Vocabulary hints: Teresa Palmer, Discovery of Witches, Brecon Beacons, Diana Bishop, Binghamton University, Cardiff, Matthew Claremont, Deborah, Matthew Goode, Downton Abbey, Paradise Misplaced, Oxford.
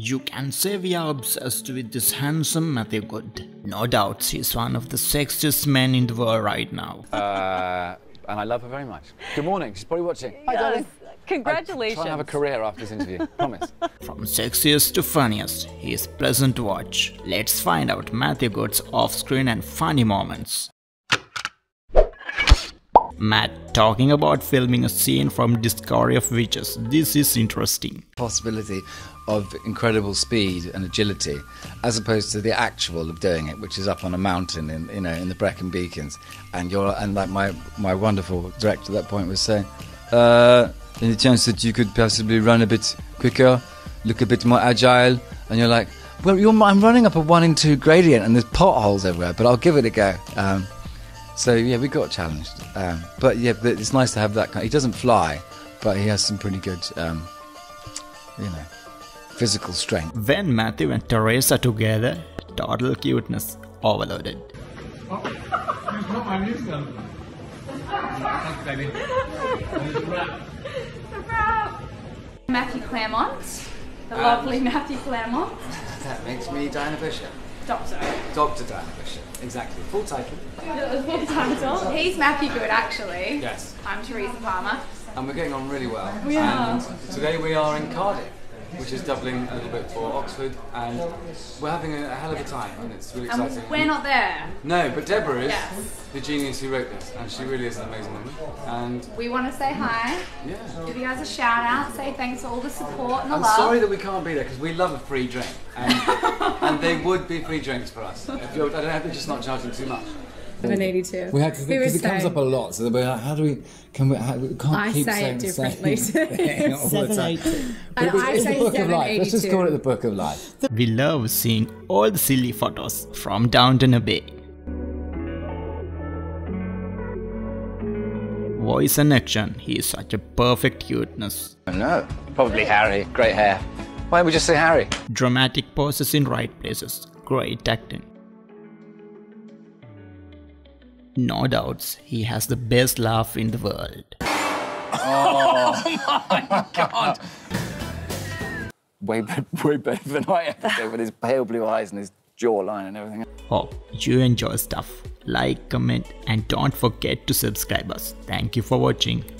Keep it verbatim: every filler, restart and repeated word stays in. You can say we are obsessed with this handsome Matthew Goode. No doubt he's one of the sexiest men in the world right now. Uh, and I love her very much. Good morning, she's probably watching. Yes. Hi, darling. Congratulations. I try and have a career after this interview, promise. From sexiest to funniest, he is pleasant to watch. Let's find out Matthew Goode's off-screen and funny moments. Matt, talking about filming a scene from Discovery of Witches. This is interesting. Possibility of incredible speed and agility, as opposed to the actual of doing it, which is up on a mountain in you know in the Brecon Beacons. And you're and like my my wonderful director at that point was saying, uh, any chance that you could possibly run a bit quicker, look a bit more agile? And you're like, well, you're, I'm running up a one in two gradient, and there's potholes everywhere, but I'll give it a go. Um, So yeah, we got challenged, um, but yeah, but it's nice to have that kind. He doesn't fly, but he has some pretty good, um, you know, physical strength. When Matthew and Teresa together, total cuteness overloaded. Oh, you've got my music on. Thanks, baby. It's a wrap. It's a wrap. Matthew Claremont, the um, lovely Matthew Claremont. That makes me Diana Bishop. Doctor. Doctor Diana Bishop, exactly. Full title. Full title. He's Matthew Goode, actually. Yes. I'm Teresa Palmer. And we're getting on really well. We and are. Today we are in Cardiff, which is doubling a little bit for Oxford, and we're having a hell of a time, and it's really exciting. And we're not there. No, but Deborah is yes. the genius who wrote this, and she really is an amazing woman. And we want to say hi. Yeah. Give you guys a shout out. Say thanks for all the support and the I'm love. I'm sorry that we can't be there because we love a free drink. And and they would be free drinks for us. If you're, I don't know if they're just not charging too much. one eighty-two. We had because it comes up a lot, so we're like, how do we? Can we? How, we can't I keep say saying it differently. Same all the time. But I it's say the book of life. Let's just call it the book of life. We love seeing all the silly photos from Downton Abbey. Voice and action. He is such a perfect cuteness. I know. Probably Harry. Great hair. Why don't we just say Harry? Dramatic poses in right places. Great acting. No doubts, he has the best laugh in the world. Oh, my God! Way, way better than I ever did with his pale blue eyes and his jawline and everything. Hope you enjoy stuff. Like, comment, and don't forget to subscribe us. Thank you for watching.